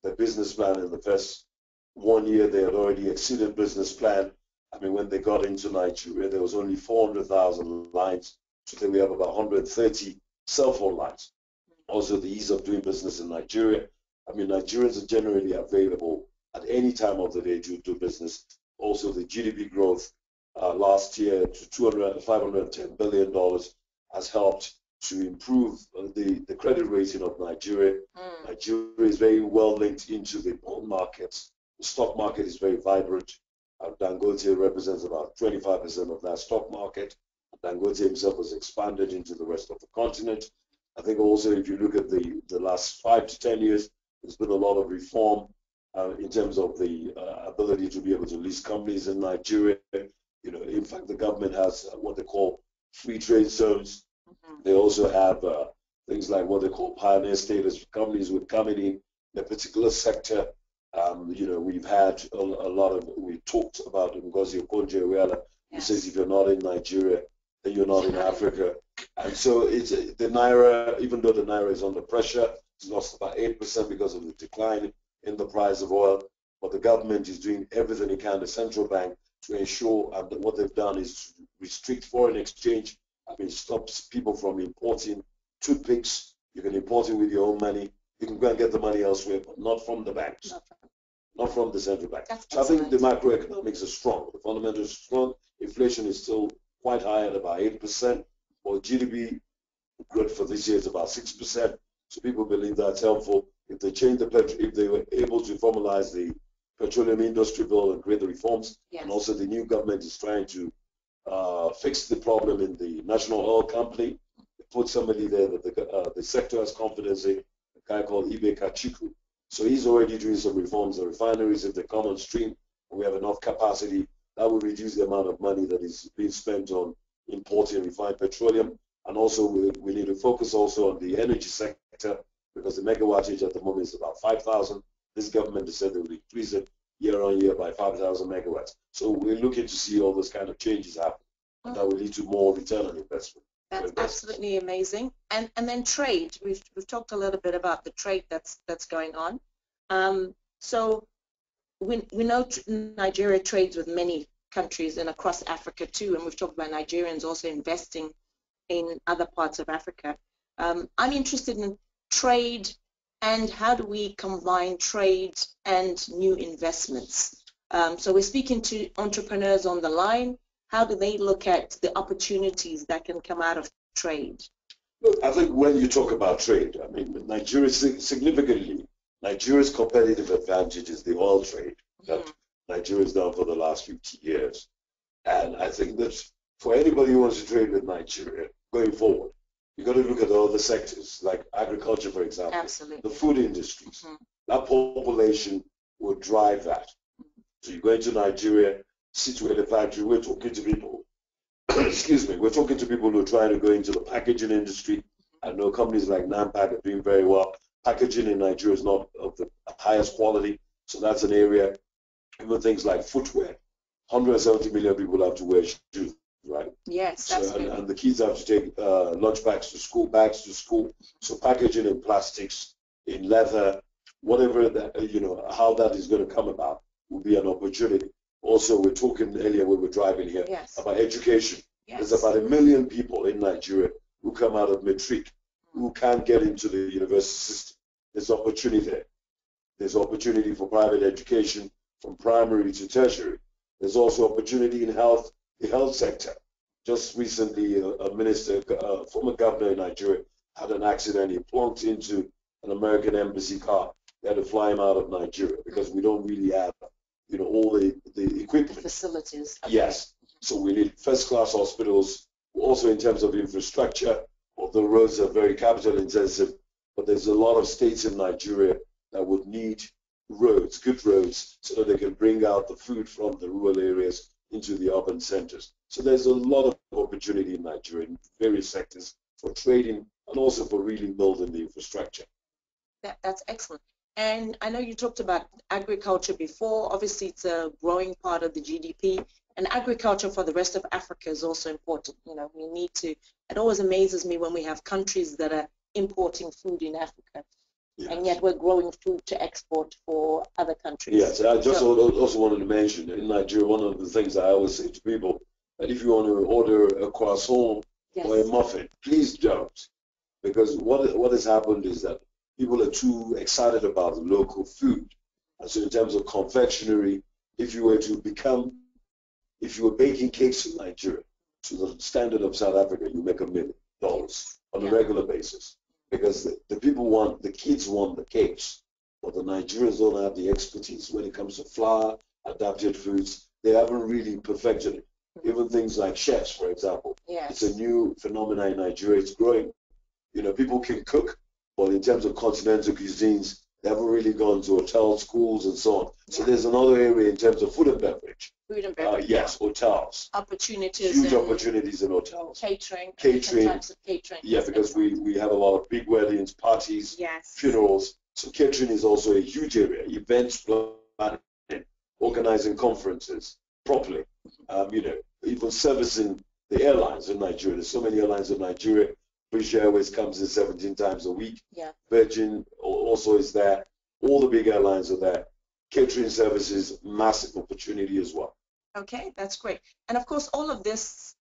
the business plan in the first one year, they had already exceeded business plan. I mean, when they got into Nigeria, there was only four hundred thousand lines. So then we have about one hundred thirty cell phone lines. Also, the ease of doing business in Nigeria. I mean, Nigerians are generally available at any time of the day to do business. Also, the G D P growth uh, last year to five hundred ten billion dollars has helped to improve the, the credit rating of Nigeria. Mm. Nigeria is very well linked into the bond markets. The stock market is very vibrant. Uh, Dangote represents about twenty-five percent of that stock market. Dangote himself has expanded into the rest of the continent. I think also if you look at the, the last five to ten years, there's been a lot of reform uh, in terms of the uh, ability to be able to list companies in Nigeria. You know, in fact, the government has what they call free trade zones. Mm-hmm. They also have uh, things like what they call pioneer status. Companies would come in a particular sector. Um, you know, we've had a, a lot of, we talked about Ngozi Okonjo-Iweala He says if you're not in Nigeria, then you're not in Africa. And so it's the Naira, even though the Naira is under pressure, it's lost about eight percent because of the decline in the price of oil. But the government is doing everything it can, the central bank, to ensure, and what they've done is restrict foreign exchange. I mean, stops people from importing toothpicks. You can import it with your own money. You can go and get the money elsewhere, but not from the banks, not from, not from the central bank. That's so excellent. I think the macroeconomics are strong. The fundamentals are strong. Inflation is still quite high at about eight percent. Or G D P growth for this year is about six percent. So people believe that's helpful. If they change the petro, if they were able to formalize the petroleum industry bill and create the reforms, yes. And also the new government is trying to uh, fix the problem in the National Oil Company. They put somebody there that the, uh, the sector has confidence in, a guy called Ibe Kachiku. So he's already doing some reforms. The refineries, if they come on stream, we have enough capacity, that will reduce the amount of money that is being spent on importing refined petroleum. And also we, we need to focus also on the energy sector, because the megawattage at the moment is about five thousand. This government has said they will increase it year on year by five thousand megawatts. So we're looking to see all those kind of changes happen. Oh. That will lead to more return on investment. That's absolutely amazing. And and then trade. We've, we've talked a little bit about the trade that's that's going on. Um, so we, we know Nigeria trades with many countries and across Africa too, and we've talked about Nigerians also investing in other parts of Africa. Um, I'm interested in trade, and how do we combine trade and new investments? Um, so we're speaking to entrepreneurs on the line. How do they look at the opportunities that can come out of trade? Look, I think when you talk about trade, I mean, Nigeria, significantly, Nigeria's competitive advantage is the oil trade that mm-hmm. Nigeria's done for the last fifty years. And I think that for anybody who wants to trade with Nigeria going forward, you've got to look at all the sectors, like agriculture, for example. Absolutely. The food industries. Mm-hmm. That population will drive that. Mm-hmm. So you go into Nigeria, situate a factory, we're talking to people, excuse me, we're talking to people who are trying to go into the packaging industry. I know companies like Nampak are doing very well. Packaging in Nigeria is not of the highest quality, so that's an area. Even things like footwear, one hundred seventy million people have to wear shoes. Right. Yes, absolutely. So, and, and the kids have to take uh, lunch bags to school, bags to school. So packaging in plastics, in leather, whatever that, you know, how that is going to come about will be an opportunity. Also, we're talking earlier when we were driving here yes. about education. Yes. There's about a million people in Nigeria who come out of matric who can't get into the university system. There's opportunity there. There's opportunity for private education from primary to tertiary. There's also opportunity in health. The health sector. Just recently, a, a minister, a former governor in Nigeria, had an accident. He plunked into an American embassy car. They had to fly him out of Nigeria because we don't really have, you know, all the, the equipment. The facilities. Okay. Yes. So we need first-class hospitals. Also, in terms of infrastructure, although roads are very capital-intensive, but there's a lot of states in Nigeria that would need roads, good roads, so that they can bring out the food from the rural areas into the urban centers. So there's a lot of opportunity in Nigeria in various sectors for trading and also for really building the infrastructure. That, that's excellent. And I know you talked about agriculture before. Obviously, it's a growing part of the G D P. And agriculture for the rest of Africa is also important. You know, we need to, it always amazes me when we have countries that are importing food in Africa. Yes. And yet we're growing food to export for other countries. Yes, I just so, also wanted to mention in Nigeria, one of the things I always say to people, that if you want to order a croissant yes. or a muffin, please don't. Because what, what has happened is that people are too excited about the local food. And so in terms of confectionery, if you were to become, if you were baking cakes in Nigeria to the standard of South Africa, you make a million dollars on yeah. a regular basis. Because the, the people want, the kids want the cakes, but the Nigerians don't have the expertise when it comes to flour, adapted foods. They haven't really perfected it. Mm-hmm. Even things like chefs, for example. Yes. It's a new phenomenon in Nigeria. It's growing. You know, people can cook, but in terms of continental cuisines, they haven't really gone to hotel schools and so on. So there's another area in terms of food and beverage. Food and beverage. Uh, yes, yeah. Hotels. Opportunities. Huge opportunities in hotels. Catering. Catering. Types of catering. Yeah, because we, we have a lot of big weddings, parties, yes. funerals. So catering is also a huge area. Events, planning, organizing conferences properly. Um, you know, even servicing the airlines in Nigeria. There's so many airlines in Nigeria. British Airways comes in seventeen times a week. Yeah. Virgin also is there. All the big airlines are there. Catering services, massive opportunity as well. Okay, that's great. And of course, all of this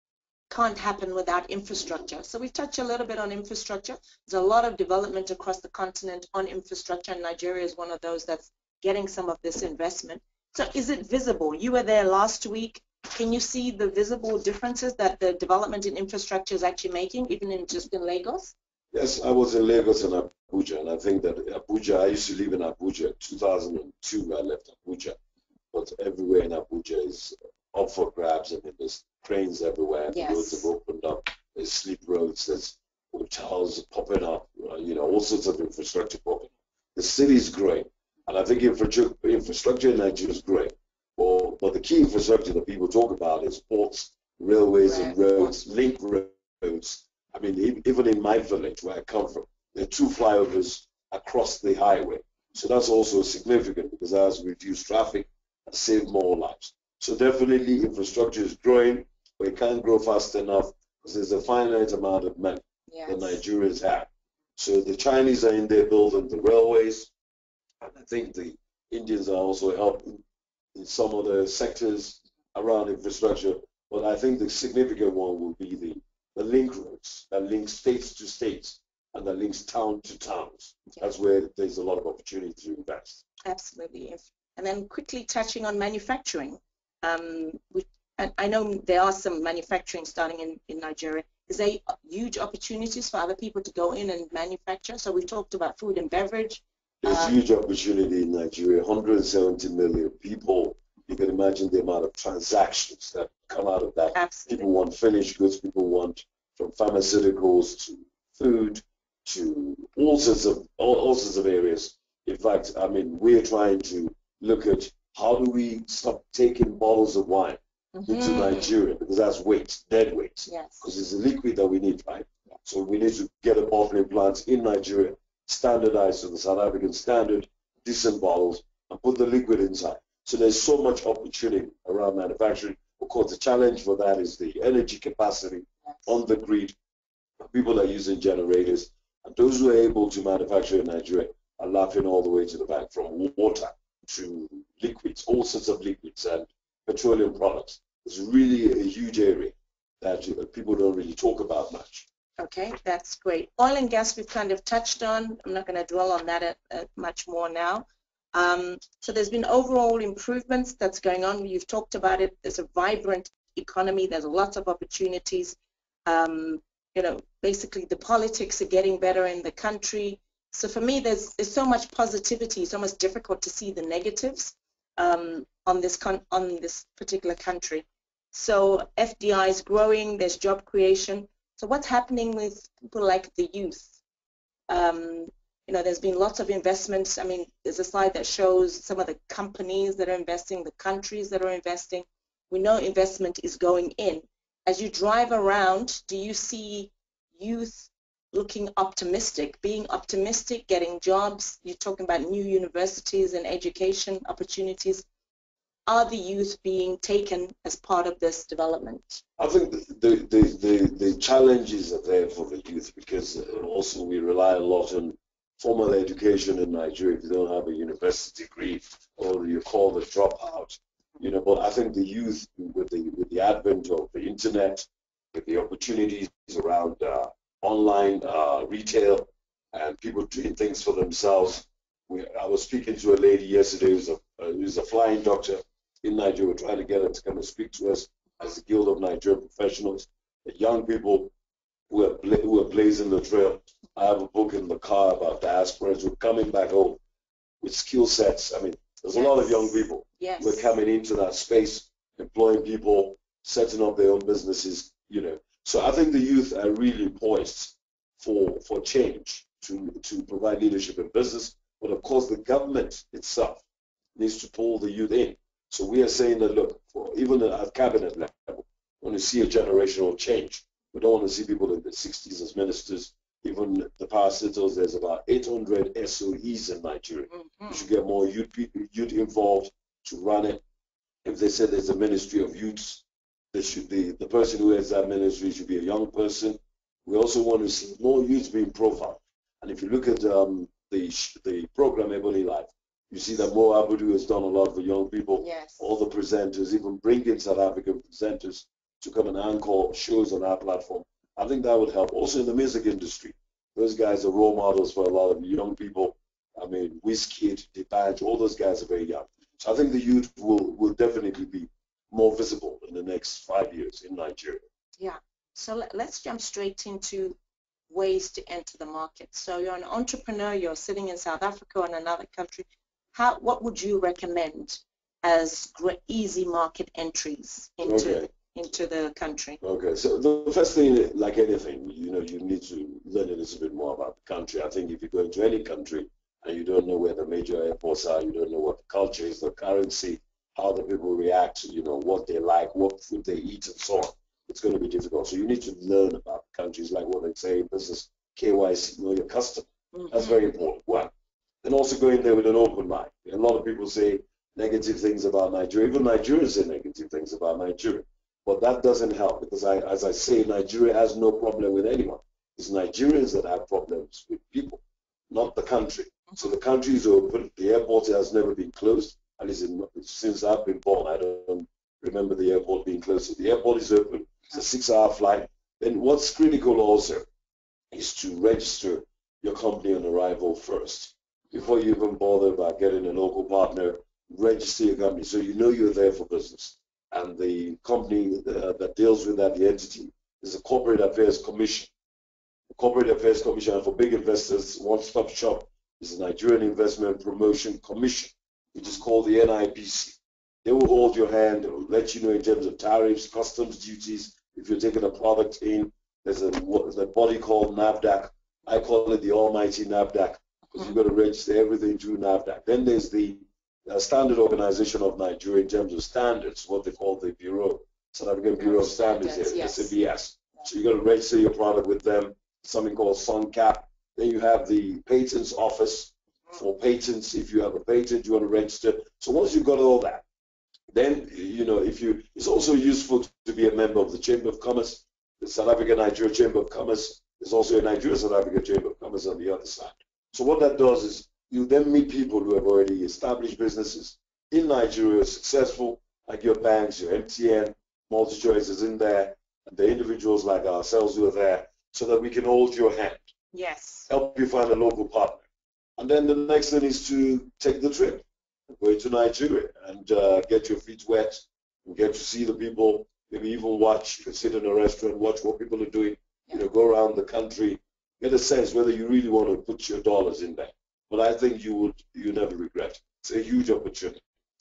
can't happen without infrastructure. So we've touched a little bit on infrastructure. There's a lot of development across the continent on infrastructure, and Nigeria is one of those that's getting some of this investment. So is it visible? You were there last week. Can you see the visible differences that the development in infrastructure is actually making, even in just in Lagos? Yes, I was in Lagos and Abuja, and I think that Abuja, I used to live in Abuja. two thousand two, I left Abuja, but everywhere in Abuja is up for grabs. I mean, there's trains everywhere. Yes. The roads have opened up. There's sleep roads. There's hotels popping up. You know, all sorts of infrastructure popping up. The city's growing, and I think infrastructure in Nigeria is growing. Or, but the key infrastructure that people talk about is ports, railways, right. and roads, link roads. I mean, even in my village where I come from, there are two flyovers across the highway. So that's also significant because that has reduced traffic and saved more lives. So definitely infrastructure is growing, but it can't grow fast enough because there's a finite amount of money yes. that Nigerians have. So the Chinese are in there building the railways, and I think the Indians are also helping in some of the sectors around infrastructure, but I think the significant one will be the, the link roads that link states to states and that links town to towns. Yeah. That's where there's a lot of opportunity to invest. Absolutely. And then quickly touching on manufacturing, um, which, and I know there are some manufacturing starting in, in Nigeria. Is there huge opportunities for other people to go in and manufacture? So we talked about food and beverage. There's a huge opportunity in Nigeria, one hundred seventy million people. You can imagine the amount of transactions that come out of that. Absolutely. People want finished goods, people want from pharmaceuticals to food to all sorts of, all, all sorts of areas. In fact, I mean, we're trying to look at how do we stop taking bottles of wine mm-hmm. into Nigeria, because that's weight, dead weight, yes. because it's a liquid that we need, right? Yeah. So we need to get a bottling plant in Nigeria, standardized to the South African standard, decent bottles, and put the liquid inside. So there's so much opportunity around manufacturing. Of course, the challenge for that is the energy capacity on the grid. People are using generators, and those who are able to manufacture in Nigeria are laughing all the way to the bank, from water to liquids, all sorts of liquids and petroleum products. It's really a huge area that people don't really talk about much. Okay, that's great. Oil and gas we've kind of touched on. I'm not going to dwell on that at, at much more now. Um, so there's been overall improvements that's going on. You've talked about it. There's a vibrant economy. There's lots of opportunities. Um, you know, basically the politics are getting better in the country. So for me, there's, there's so much positivity. It's almost difficult to see the negatives um, on this con on this particular country. So F D I is growing. There's job creation. So what's happening with people like the youth? Um, you know, there's been lots of investments. I mean, there's a slide that shows some of the companies that are investing, the countries that are investing. We know investment is going in. As you drive around, do you see youth looking optimistic, being optimistic, getting jobs? You're talking about new universities and education opportunities. Are the youth being taken as part of this development? I think the, the, the, the challenges are there for the youth because also we rely a lot on formal education in Nigeria. If you don't have a university degree or you call the dropout, you know, but I think the youth with the, with the advent of the internet, with the opportunities around uh, online uh, retail and people doing things for themselves. We, I was speaking to a lady yesterday who's a, who's a flying doctor in Nigeria. We're trying to get her to come and speak to us as the Guild of Nigerian Professionals, the young people who are, bla who are blazing the trail. I have a book in the car about diasporans who are coming back home with skill sets. I mean, there's yes. a lot of young people yes. who are coming into that space, employing people, setting up their own businesses, you know. So I think the youth are really poised for, for change, to, to provide leadership in business. But of course, the government itself needs to pull the youth in. So we are saying that, look, for even at cabinet level, we want to see a generational change. We don't want to see people in the sixties as ministers. Even the parastatals, there's about eight hundred S O Es in Nigeria. Mm-hmm. We should get more youth, youth involved to run it. If they say there's a ministry of youths, They should, the, the person who heads that ministry should be a young person. We also want to see more youth being profiled. And if you look at um, the, the program Ebony Life, you see that Mo Abudu has done a lot for young people. Yes. All the presenters, even bringing South African presenters to come and anchor shows on our platform. I think that would help. Also in the music industry, those guys are role models for a lot of young people. I mean, Wizkid, DeBadge, all those guys are very young. So I think the youth will, will definitely be more visible in the next five years in Nigeria. Yeah. So let's jump straight into ways to enter the market. So you're an entrepreneur, you're sitting in South Africa or in another country. How, what would you recommend as easy market entries into, okay. into the country? Okay, so the first thing, like anything, you know, you need to learn a little bit more about the country. I think if you go into any country and you don't know where the major airports are, you don't know what the culture is, the currency, how the people react, you know, what they like, what food they eat, and so on, it's going to be difficult. So you need to learn about the country. It's like what they say in business, K Y C, know your customer. Mm-hmm. That's very important. One. And also go in there with an open mind. A lot of people say negative things about Nigeria. Even Nigerians say negative things about Nigeria. But that doesn't help because, I, as I say, Nigeria has no problem with anyone. It's Nigerians that have problems with people, not the country. So the country is open. The airport has never been closed. At least in, since I've been born, I don't remember the airport being closed. So the airport is open. It's a six-hour flight. Then what's critical also is to register your company on arrival first. Before you even bother about getting a local partner, register your company so you know you're there for business. And the company uh, that deals with that, the entity, is a Corporate Affairs Commission. The Corporate Affairs Commission, and for big investors, one-stop shop is the Nigerian Investment Promotion Commission, which is called the N I P C. They will hold your hand, let you know in terms of tariffs, customs duties. If you're taking a product in, there's a, there's a body called NAFDAC. I call it the almighty NAFDAC. You've got to register everything through NAFDAC. Then there's the uh, Standard Organization of Nigeria in terms of standards, what they call the Bureau, South African Bureau of Standards, yes, yes. S A B S. So you've got to register your product with them, something called SUNCAP. Then you have the Patents Office for patents. If you have a patent, you want to register. So once you've got all that, then, you know, if you, it's also useful to be a member of the Chamber of Commerce, the South African-Nigeria Chamber of Commerce. There's also a Nigeria-South Africa Chamber of Commerce on the other side. So what that does is you then meet people who have already established businesses in Nigeria, successful, like your banks, your M T N, MultiChoice is in there, and the individuals like ourselves who are there, so that we can hold your hand. Yes. Help you find a local partner. And then the next thing is to take the trip, go to Nigeria, and uh, get your feet wet, and get to see the people, maybe even watch, sit in a restaurant, watch what people are doing, you know, go around the country, get a sense whether you really want to put your dollars in there. But I think you would, you never regret it. It's a huge opportunity.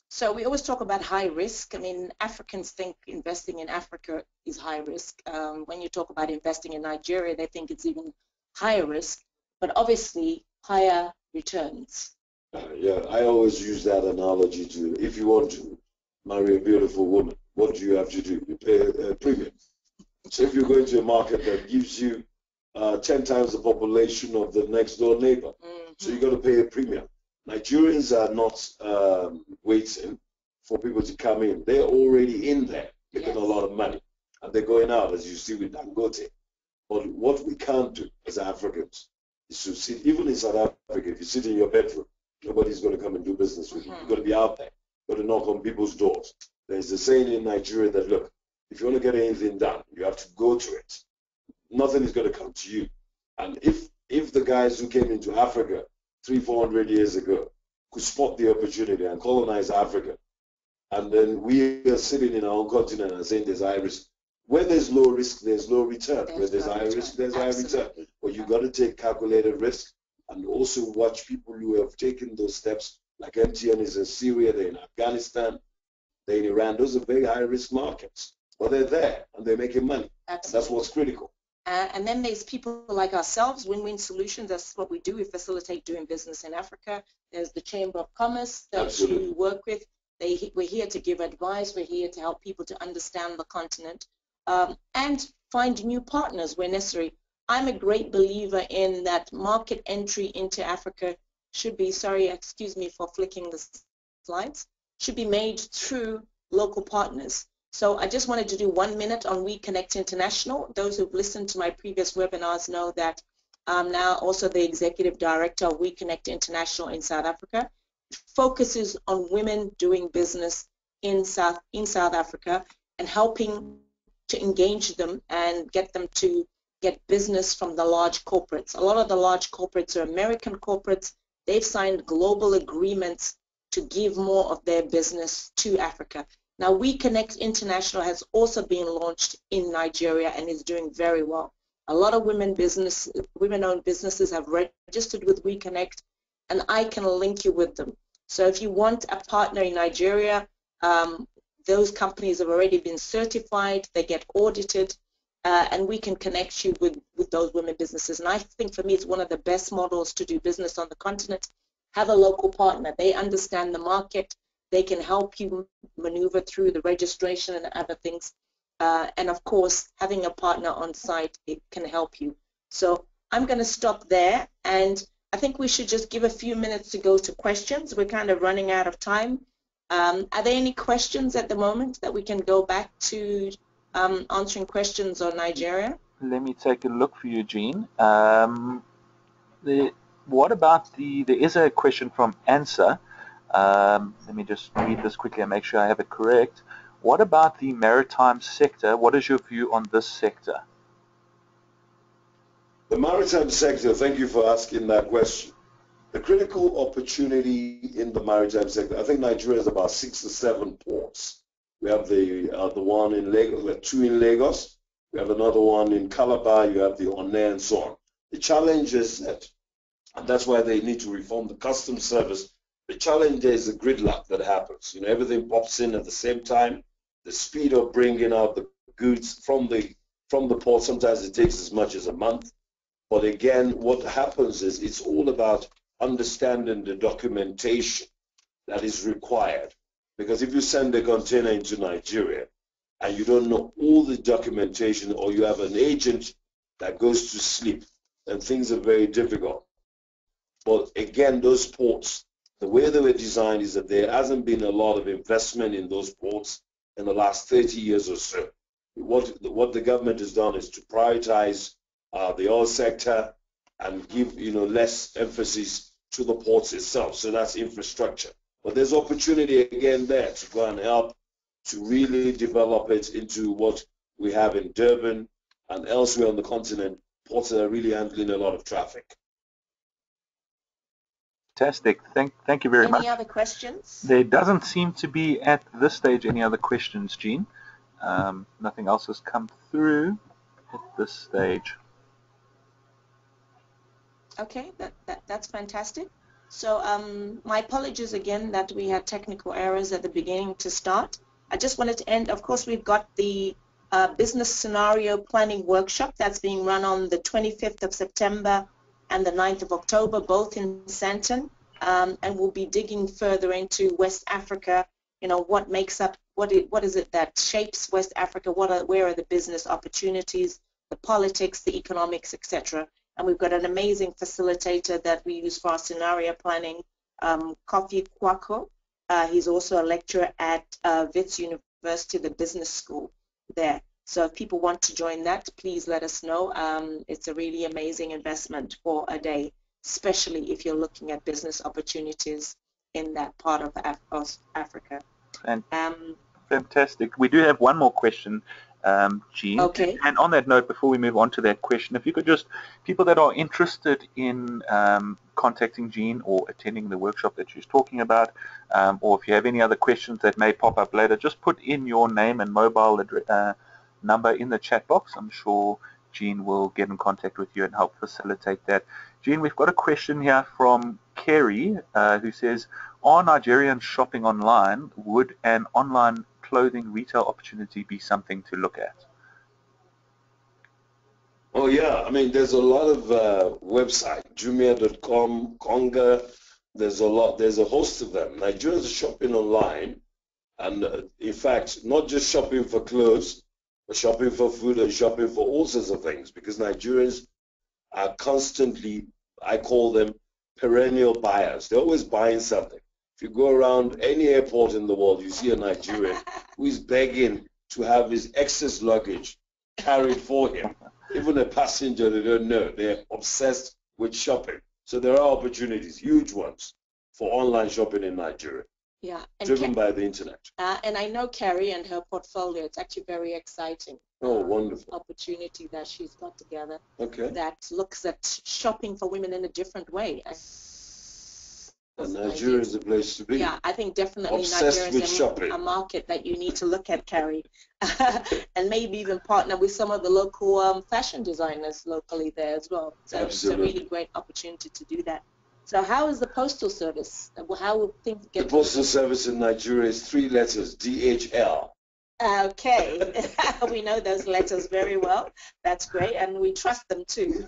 So we always talk about high risk. I mean, Africans think investing in Africa is high risk. Um, when you talk about investing in Nigeria, they think it's even higher risk, but obviously higher returns. Uh, yeah, I always use that analogy to, if you want to marry a beautiful woman, what do you have to do? You pay a, a premium. So if you're going to a market that gives you Uh, ten times the population of the next door neighbor. Mm-hmm. So you've got to pay a premium. Nigerians are not um, waiting for people to come in. They're already in there, making yes. a lot of money. And they're going out, as you see with Dangote. But what we can't do as Africans is to sit, even in South Africa, if you sit in your bedroom, nobody's going to come and do business with mm-hmm. you. You've got to be out there. You've got to knock on people's doors. There's a saying in Nigeria that, look, if you want to get anything done, you have to go to it. Nothing is going to come to you. And if if the guys who came into Africa three, four hundred years ago could spot the opportunity and colonize Africa, and then we are sitting in our own continent and saying there's high risk. Where there's low risk, there's low return. There's Where there's no high return. risk, there's Absolutely. high return. But you've got to take calculated risk and also watch people who have taken those steps, like M T N is in Syria, they're in Afghanistan, they're in Iran. Those are very high risk markets. But they're there and they're making money. Absolutely. That's what's critical. Uh, and then there's people like ourselves, Win-Win Solutions. That's what we do. We facilitate doing business in Africa. There's the Chamber of Commerce that Absolutely. we work with. They, we're here to give advice. We're here to help people to understand the continent um, and find new partners where necessary. I'm a great believer in that market entry into Africa should be, sorry, excuse me for flicking the slides, should be made through local partners. So I just wanted to do one minute on WeConnect International. Those who've listened to my previous webinars know that I'm now also the Executive Director of WeConnect International in South Africa. It focuses on women doing business in South, in South Africa and helping to engage them and get them to get business from the large corporates. A lot of the large corporates are American corporates. They've signed global agreements to give more of their business to Africa. Now, WeConnect International has also been launched in Nigeria and is doing very well. A lot of women business, women-owned businesses have registered with WeConnect, and I can link you with them. So if you want a partner in Nigeria, um, those companies have already been certified, they get audited, uh, and we can connect you with, with those women businesses. And I think for me, it's one of the best models to do business on the continent. Have a local partner. They understand the market. They can help you maneuver through the registration and other things. Uh, and of course, having a partner on site, it can help you. So I'm going to stop there. And I think we should just give a few minutes to go to questions. We're kind of running out of time. Um, are there any questions at the moment that we can go back to um, answering questions on Nigeria? Let me take a look for you, Jean. Um, the, what about the, there is a question from Answer. Um, let me just read this quickly and make sure I have it correct. What about the maritime sector? What is your view on this sector? The maritime sector, thank you for asking that question. The critical opportunity in the maritime sector, I think Nigeria has about six or seven ports. We have the, uh, the one in Lagos, we have two in Lagos, we have another one in Calabar, you have the One and so on. The challenge is that, and that's why they need to reform the customs service. The challenge is the gridlock that happens. You know, everything pops in at the same time. The speed of bringing out the goods from the from the port, sometimes it takes as much as a month. But again, what happens is it's all about understanding the documentation that is required. Because if you send a container into Nigeria and you don't know all the documentation, or you have an agent that goes to sleep, then things are very difficult. But again, those ports, the way they were designed is that there hasn't been a lot of investment in those ports in the last thirty years or so. What, what the government has done is to prioritize uh, the oil sector and give you know less emphasis to the ports itself. So that's infrastructure. But there's opportunity again there to go and help to really develop it into what we have in Durban and elsewhere on the continent, ports that are really handling a lot of traffic. Fantastic. Thank, thank you very much. Any other questions? There doesn't seem to be at this stage any other questions, Jean. Um, nothing else has come through at this stage. Okay, that, that, that's fantastic. So um, my apologies again that we had technical errors at the beginning to start. I just wanted to end, of course, we've got the uh, business scenario planning workshop that's being run on the twenty-fifth of September and the ninth of October, both in Sandton, um, and we'll be digging further into West Africa. You know, what makes up, what is, what is it that shapes West Africa? What are, where are the business opportunities, the politics, the economics, et cetera. And we've got an amazing facilitator that we use for our scenario planning, um, Kofi Kwako. Uh, he's also a lecturer at uh, Wits University, the business school there. So if people want to join that, please let us know. Um, it's a really amazing investment for a day, especially if you're looking at business opportunities in that part of, Af of Africa. And um, fantastic. We do have one more question, um, Jean. Okay. And on that note, before we move on to that question, if you could just, people that are interested in um, contacting Jean or attending the workshop that she's talking about, um, or if you have any other questions that may pop up later, just put in your name and mobile address. Uh, number in the chat box. I'm sure Jean will get in contact with you and help facilitate that. Jean, we've got a question here from Kerry uh, who says, are Nigerians shopping online? Would an online clothing retail opportunity be something to look at? Oh yeah, I mean there's a lot of uh, websites, Jumia dot com, Konga, there's a lot, there's a host of them. Nigerians are shopping online and uh, in fact not just shopping for clothes, shopping for food and shopping for all sorts of things, because Nigerians are constantly, I call them perennial buyers. They're always buying something. If you go around any airport in the world, you see a Nigerian who is begging to have his excess luggage carried for him. Even a passenger, they don't know. They're obsessed with shopping. So there are opportunities, huge ones, for online shopping in Nigeria. Yeah, and driven by the internet. Uh, and I know Carrie and her portfolio, it's actually very exciting. Oh, wonderful. Um, opportunity that she's got together. Okay. That looks at shopping for women in a different way. I, and Nigeria is the place to be. Yeah, I think definitely Nigeria is a, a market that you need to look at, Carrie. And maybe even partner with some of the local um, fashion designers locally there as well. So absolutely. It's a really great opportunity to do that. So how is the Postal Service? How will things get... The Postal Service in Nigeria is three letters, D H L. Okay. We know those letters very well. That's great. And we trust them too.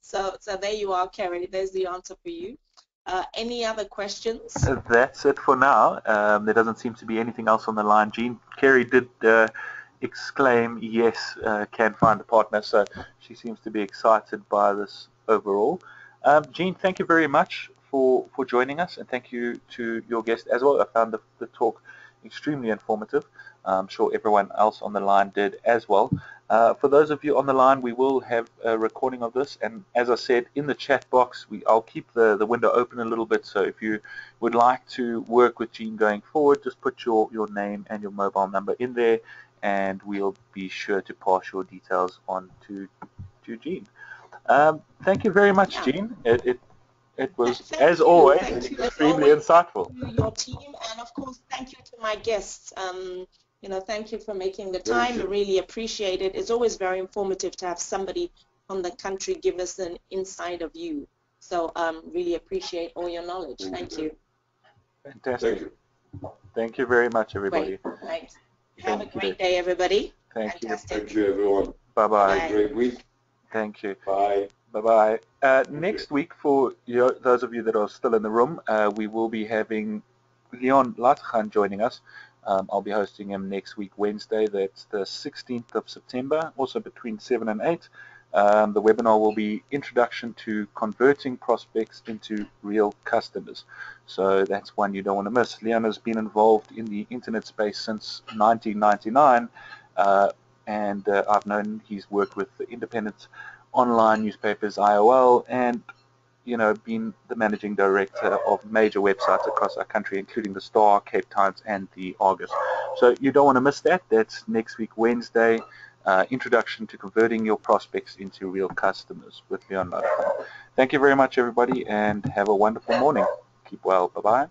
so so there you are, Kerry. There's the answer for you. Uh, any other questions? That's it for now. Um, there doesn't seem to be anything else on the line. Jean, Kerry did uh, exclaim, yes, uh, can find a partner. So she seems to be excited by this overall. Um, Jean, thank you very much for, for joining us, and thank you to your guest as well. I found the, the talk extremely informative. I'm sure everyone else on the line did as well. Uh, for those of you on the line, we will have a recording of this, and as I said, in the chat box, we, I'll keep the, the window open a little bit, so if you would like to work with Jean going forward, just put your, your name and your mobile number in there, and we'll be sure to pass your details on to, to Jean. Um, thank you very much, yeah. Jean. It, it, it was, thank as you. always, thank extremely as always, insightful. To your team, and of course, thank you to my guests. Um, you know, thank you for making the time. I really appreciate it. It's always very informative to have somebody from the country give us an inside of you. So, um, really appreciate all your knowledge. Thank you. Fantastic. Thank you, thank you very much, everybody. Great. Thanks. Have thank a great you. day, everybody. Thank Fantastic. you. Thank you, everyone. Bye-bye. Have a great week. Thank you. Bye. Bye-bye. Uh, next week, for your, those of you that are still in the room, uh, we will be having Leon Latgan joining us. Um, I'll be hosting him next week, Wednesday. That's the sixteenth of September, also between seven and eight. Um, the webinar will be Introduction to Converting Prospects into Real Customers. So that's one you don't want to miss. Leon has been involved in the internet space since nineteen ninety-nine. Uh, and uh, I've known he's worked with the independent online newspapers, I O L, and, you know, been the managing director of major websites across our country, including the Star, Cape Times, and the Argus. So you don't want to miss that. That's next week, Wednesday, uh, Introduction to Converting Your Prospects into Real Customers with Leon Luther. Thank you very much, everybody, and have a wonderful morning. Keep well. Bye-bye.